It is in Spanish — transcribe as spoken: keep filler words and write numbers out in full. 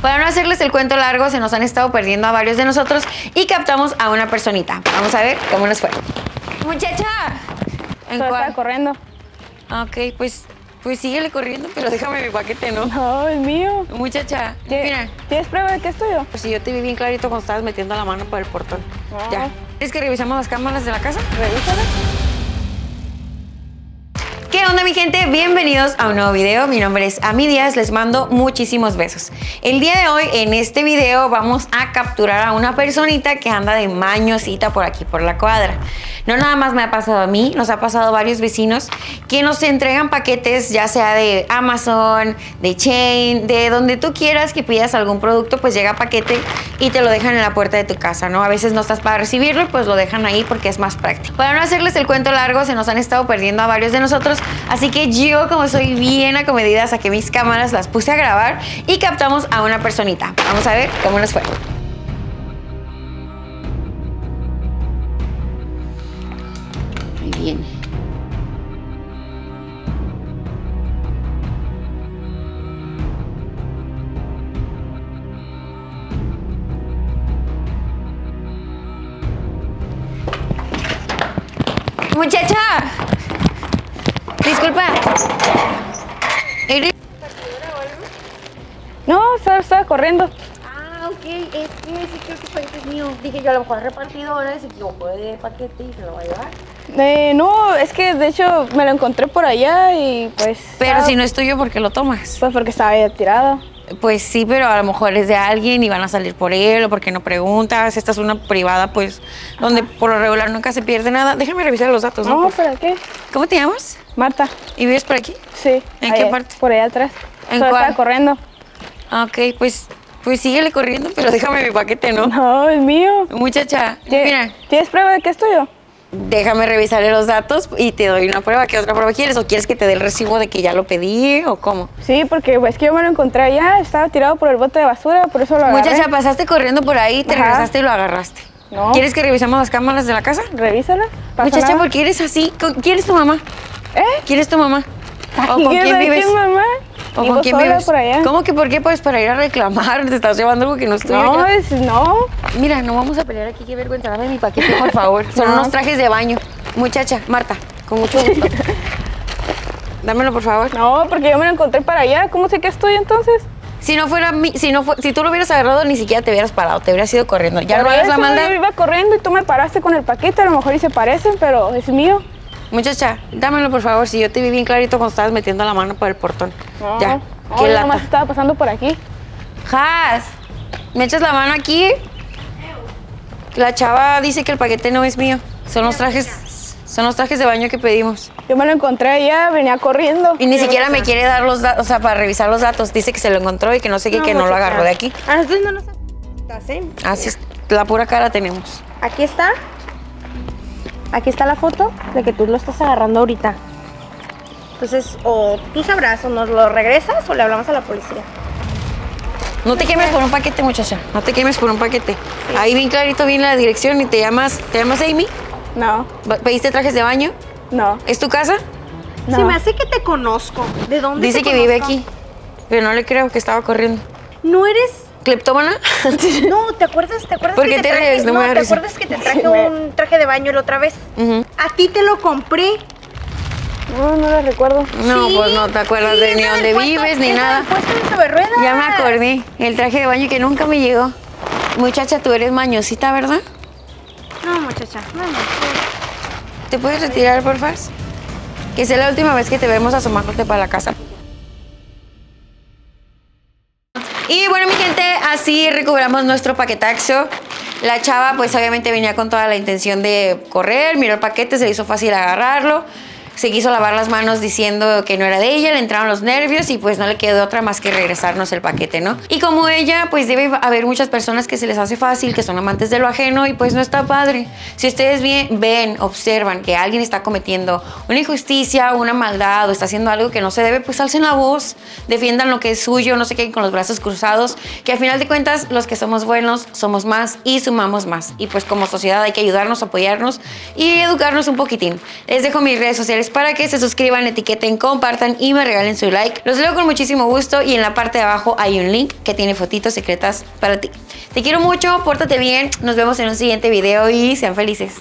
Para no hacerles el cuento largo, se nos han estado perdiendo a varios de nosotros y captamos a una personita. Vamos a ver cómo nos fue. ¡Muchacha! ¿En cuál? Estaba corriendo. Ok, pues, pues síguele corriendo, pero déjame mi paquete, ¿no? No, es mío. Muchacha, mira. ¿Tienes prueba de que es tuyo? Pues sí, yo te vi bien clarito cuando estabas metiendo la mano por el portón. No. Ya. ¿Quieres que revisemos las cámaras de la casa? Revísalas. ¿Qué onda, mi gente? Bienvenidos a un nuevo video. Mi nombre es Amy Díaz, les mando muchísimos besos. El día de hoy, en este video, vamos a capturar a una personita que anda de mañosita por aquí, por la cuadra. No nada más me ha pasado a mí, nos ha pasado a varios vecinos que nos entregan paquetes, ya sea de Amazon, de Chain, de donde tú quieras que pidas algún producto, pues llega paquete y te lo dejan en la puerta de tu casa, ¿no? A veces no estás para recibirlo y pues lo dejan ahí porque es más práctico. Para no hacerles el cuento largo, se nos han estado perdiendo a varios de nosotros. Así que yo, como soy bien acomedida, saqué mis cámaras, las puse a grabar y captamos a una personita. Vamos a ver cómo nos fue. Ahí viene. ¡Muchacha! Disculpa. ¿Eres partidora o algo? No, estaba, estaba corriendo. Ah, ok. Es que ese creo que fue el mío. Dije yo, a lo mejor repartidora, se equivocó de paquete y se lo va a llevar. Eh, no, es que de hecho me lo encontré por allá y pues... Pero estaba... si no es tuyo, ¿por qué lo tomas? Pues porque estaba ya tirado. Pues sí, pero a lo mejor es de alguien y van a salir por él o porque no preguntas. Esta es una privada, pues, donde por lo regular nunca se pierde nada. Déjame revisar los datos, ¿no? No, ¿para qué? ¿Cómo te llamas? Marta. ¿Y vives por aquí? Sí. ¿En allá, qué parte? Por allá atrás. ¿En cuál? Estaba corriendo. Ok, pues, pues síguele corriendo, pero déjame mi paquete, ¿no? No, es mío. Muchacha, mira. ¿Tienes prueba de que es tuyo? Déjame revisarle los datos y te doy una prueba. ¿Qué otra prueba quieres? ¿O quieres que te dé el recibo de que ya lo pedí o cómo? Sí, porque es pues, que yo me lo encontré allá, estaba tirado por el bote de basura, por eso lo agarré. Muchacha, pasaste corriendo por ahí, te Ajá. regresaste y lo agarraste. No. ¿Quieres que revisemos las cámaras de la casa? Revísalas. Muchacha, nada. ¿Por qué eres así? ¿Quién es tu mamá? ¿Eh? ¿Quién es tu mamá? ¿O con quién vives? ¿Quién mamá? ¿O con quién vives? Por allá. ¿Cómo que por qué? Pues para ir a reclamar, te estás llevando algo que no es tuyo. No, es, no. Mira, no vamos a pelear aquí, qué vergüenza. Dame mi paquete, por favor. Son no. unos trajes de baño. Muchacha, Marta, con mucho gusto. Dámelo, por favor. No, porque yo me lo encontré para allá. ¿Cómo sé que es tuyo entonces? Si no fuera mi, si no fu si tú lo hubieras agarrado, ni siquiera te hubieras parado, te hubieras ido corriendo. Ya no hagas la maldad. Yo iba corriendo y tú me paraste con el paquete, a lo mejor y se parecen, pero es mío. Muchacha, dámelo por favor, si yo te vi bien clarito cuando estabas metiendo la mano por el portón. No, ya. No, yo nomás estaba pasando por aquí. Jas, ¿me echas la mano aquí? La chava dice que el paquete no es mío. Son los trajes, son los trajes de baño que pedimos. Yo me lo encontré allá, venía corriendo. Y ni siquiera me quiere dar los datos, o sea, para revisar los datos. Dice que se lo encontró y que no sé qué, no, que muchacha. no lo agarró de aquí. Ah, entonces no nos aceptas, ¿eh? Así es, la pura cara tenemos. Aquí está. Aquí está la foto de que tú lo estás agarrando ahorita. Entonces, o tú sabrás, o nos lo regresas o le hablamos a la policía. No te quemes por un paquete, muchacha. No te quemes por un paquete. Sí. Ahí bien clarito viene la dirección y te llamas... ¿Te llamas Amy? No. ¿Pediste trajes de baño? No. ¿Es tu casa? No. Se me hace que te conozco. ¿De dónde Dice te que conozco? vive aquí. Pero no le creo que estaba corriendo. ¿No eres...? ¿Cleptómana? No, ¿te acuerdas? ¿Te acuerdas que te traje, no, ¿te acuerdas que te traje un traje de baño la otra vez? Uh-huh. A ti te lo compré. No, no lo recuerdo. No, sí, pues no te acuerdas sí, de ni dónde vives, ni nada. De ya me acordé. El traje de baño que nunca me llegó. Muchacha, tú eres mañosita, ¿verdad? No, muchacha. No, no, no. ¿Te puedes retirar, porfa? Que sea la última vez que te vemos asomándote para la casa. Y bueno, mi gente, así recuperamos nuestro paquetaxo. La chava, pues obviamente venía con toda la intención de correr, miró el paquete, se le hizo fácil agarrarlo, se quiso lavar las manos diciendo que no era de ella, le entraron los nervios y pues no le quedó otra más que regresarnos el paquete, ¿no? Y como ella, pues debe haber muchas personas que se les hace fácil, que son amantes de lo ajeno y pues no está padre. Si ustedes bien, ven, observan que alguien está cometiendo una injusticia, una maldad o está haciendo algo que no se debe, pues alcen la voz, defiendan lo que es suyo, no se queden con los brazos cruzados, que al final de cuentas los que somos buenos somos más y sumamos más. Y pues como sociedad hay que ayudarnos, apoyarnos y educarnos un poquitín. Les dejo mis redes sociales redes para que se suscriban, etiqueten, compartan y me regalen su like. Los leo con muchísimo gusto y en la parte de abajo hay un link que tiene fotitos secretas para ti. Te quiero mucho, pórtate bien, nos vemos en un siguiente video y sean felices.